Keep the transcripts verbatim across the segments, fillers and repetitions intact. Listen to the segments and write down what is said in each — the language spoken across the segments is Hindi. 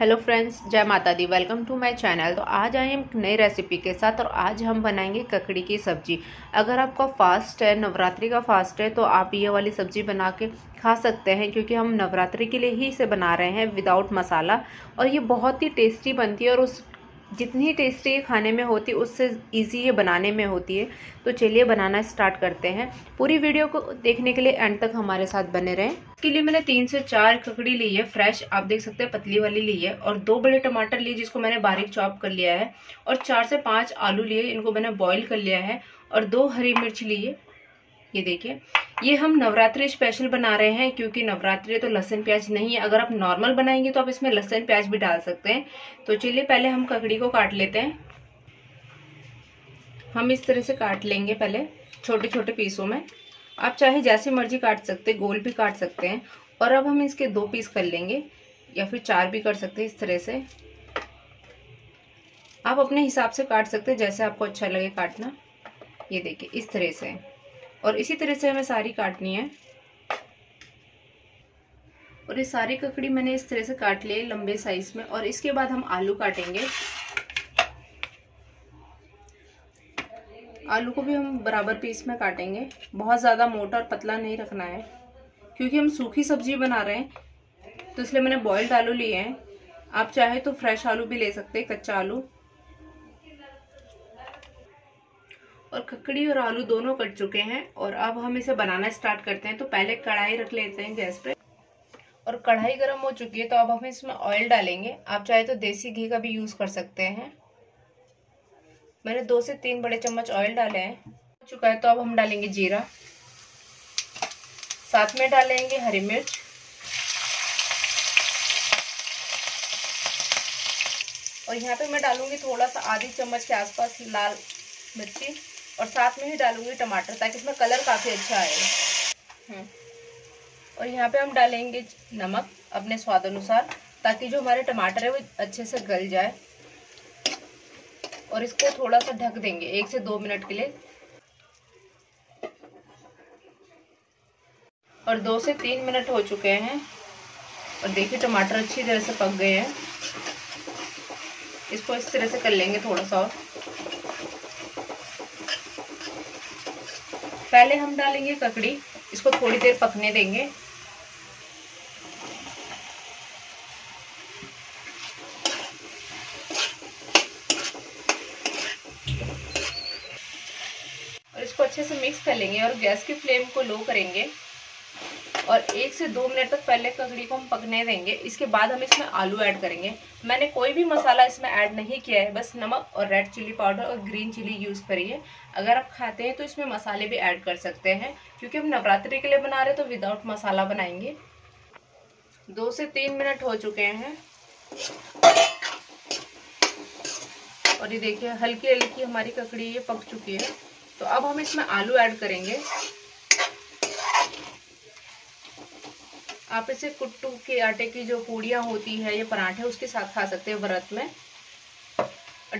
हेलो फ्रेंड्स, जय माता दी। Welcome to my channel. तो आज आए हम नई रेसिपी के साथ और आज हम बनाएंगे ककड़ी की सब्जी। अगर आपका फास्ट है, नवरात्रि का फास्ट है, तो आप ये वाली सब्जी बना के खा सकते हैं, क्योंकि हम नवरात्रि के लिए ही इसे बना रहे हैं विदाउट मसाला। और ये बहुत ही टेस्टी बनती है और उस जितनी टेस्टी ये खाने में होती है उससे इजी ये बनाने में होती है। तो चलिए बनाना स्टार्ट करते हैं। पूरी वीडियो को देखने के लिए एंड तक हमारे साथ बने रहें। इसके लिए मैंने तीन से चार ककड़ी ली है फ्रेश, आप देख सकते हैं पतली वाली ली है, और दो बड़े टमाटर लिए जिसको मैंने बारीक चॉप कर लिया है, और चार से पाँच आलू लिए इनको मैंने बॉईल कर लिया है, और दो हरी मिर्च लिए। ये देखिए, ये हम नवरात्रि स्पेशल बना रहे हैं क्योंकि नवरात्रि तो लहसुन प्याज नहीं है। अगर आप नॉर्मल बनाएंगे तो आप इसमें लहसुन प्याज भी डाल सकते हैं। तो चलिए पहले हम ककड़ी को काट लेते हैं। हम इस तरह से काट लेंगे पहले छोटे छोटे पीसों में। आप चाहे जैसे मर्जी काट सकते हैं, गोल भी काट सकते हैं। और अब हम इसके दो पीस कर लेंगे या फिर चार भी कर सकते हैं। इस तरह से आप अपने हिसाब से काट सकते हैं, जैसे आपको अच्छा लगे काटना। ये देखिए इस तरह से, और इसी तरह से हमें सारी काटनी है। और ये सारी ककड़ी मैंने इस तरह से काट लिए लंबे साइज में। और इसके बाद हम आलू काटेंगे। आलू को भी हम बराबर पीस में काटेंगे, बहुत ज़्यादा मोटा और पतला नहीं रखना है, क्योंकि हम सूखी सब्जी बना रहे हैं तो इसलिए मैंने बॉइल्ड आलू लिए हैं। आप चाहे तो फ्रेश आलू भी ले सकते हैं, कच्चा आलू। और ककड़ी और आलू दोनों कट चुके हैं और अब हम इसे बनाना स्टार्ट करते हैं। तो पहले कढ़ाई रख लेते हैं गैस पे, और कढ़ाई गर्म हो चुकी है तो अब हम इसमें ऑयल डालेंगे। आप चाहे तो देसी घी का भी यूज़ कर सकते हैं। मैंने दो से तीन बड़े चम्मच ऑयल डाले हैं। हो चुका है तो अब हम डालेंगे जीरा, साथ में डालेंगे हरी मिर्च, और यहाँ पे मैं डालूंगी थोड़ा सा आधी चम्मच के आसपास लाल मिर्ची, और साथ में ही डालूंगी टमाटर ताकि इसमें कलर काफ़ी अच्छा आएगा। और यहाँ पे हम डालेंगे नमक अपने स्वाद अनुसार, ताकि जो हमारे टमाटर है वो अच्छे से गल जाए। और इसको थोड़ा सा ढक देंगे एक से दो मिनट के लिए। और दो से तीन मिनट हो चुके हैं और देखिए टमाटर अच्छी तरह से पक गए हैं। इसको इस तरह से कर लेंगे थोड़ा सा। और पहले हम डालेंगे ककड़ी, इसको थोड़ी देर पकने देंगे। और इसको अच्छे से मिक्स कर लेंगे और गैस की फ्लेम को लो करेंगे। और एक से दो मिनट तक पहले ककड़ी को हम पकने देंगे। इसके बाद हम इसमें आलू ऐड करेंगे। मैंने कोई भी मसाला इसमें ऐड नहीं किया है, बस नमक और रेड चिली पाउडर और ग्रीन चिली यूज़ करिए। अगर आप खाते हैं तो इसमें मसाले भी ऐड कर सकते हैं, क्योंकि हम नवरात्रि के लिए बना रहे हैं तो विदाउट मसाला बनाएंगे। दो से तीन मिनट हो चुके हैं और ये देखिए हल्की हल्की हमारी ककड़ी ये पक चुकी है। तो अब हम इसमें आलू ऐड करेंगे। आप इसे कुट्टू के आटे की जो पूड़ियाँ होती है या पराठे उसके साथ खा सकते हैं व्रत में।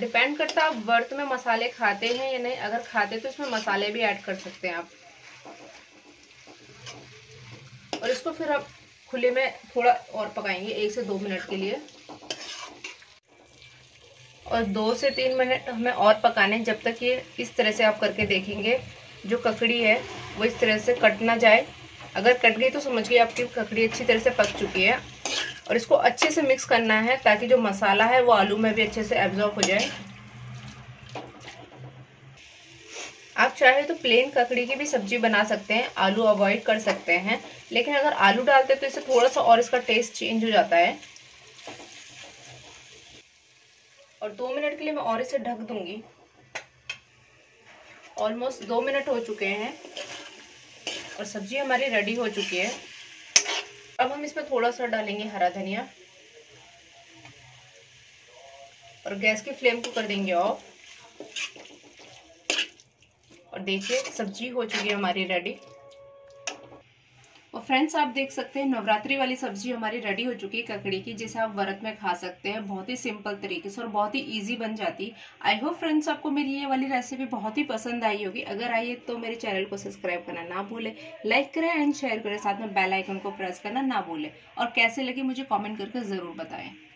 डिपेंड करता है आप व्रत में मसाले खाते हैं या नहीं। अगर खाते तो इसमें मसाले भी ऐड कर सकते हैं आप। और इसको फिर आप खुले में थोड़ा और पकाएंगे एक से दो मिनट के लिए। और दो से तीन मिनट हमें और पकाने, जब तक ये इस तरह से आप करके देखेंगे जो ककड़ी है वो इस तरह से कट ना जाए। अगर कट गई तो समझिए आपकी ककड़ी अच्छी तरह से पक चुकी है। और इसको अच्छे से मिक्स करना है ताकि जो मसाला है वो आलू में भी अच्छे से एब्जॉर्ब हो जाए। आप चाहे तो प्लेन ककड़ी की भी सब्जी बना सकते हैं, आलू अवॉइड कर सकते हैं। लेकिन अगर आलू डालते हैं तो इससे थोड़ा सा और इसका टेस्ट चेंज हो जाता है। और दो मिनट के लिए मैं और इसे ढक दूंगी। ऑलमोस्ट दो मिनट हो चुके हैं और सब्जी हमारी रेडी हो चुकी है। अब हम इसमें थोड़ा सा डालेंगे हरा धनिया और गैस की फ्लेम को कर देंगे ऑफ। और देखिए सब्जी हो चुकी है हमारी रेडी। और फ्रेंड्स आप देख सकते हैं नवरात्रि वाली सब्जी हमारी रेडी हो चुकी है ककड़ी की, जिसे आप व्रत में खा सकते हैं बहुत ही सिंपल तरीके से और बहुत ही इजी बन जाती। आई होप फ्रेंड्स आपको मेरी ये वाली रेसिपी बहुत ही पसंद आई होगी। अगर आई है तो मेरे चैनल को सब्सक्राइब करना ना भूले, लाइक करें एंड शेयर करें, साथ में बेल आइकन को प्रेस करना ना भूले। और कैसे लगी मुझे कॉमेंट करके ज़रूर बताएँ।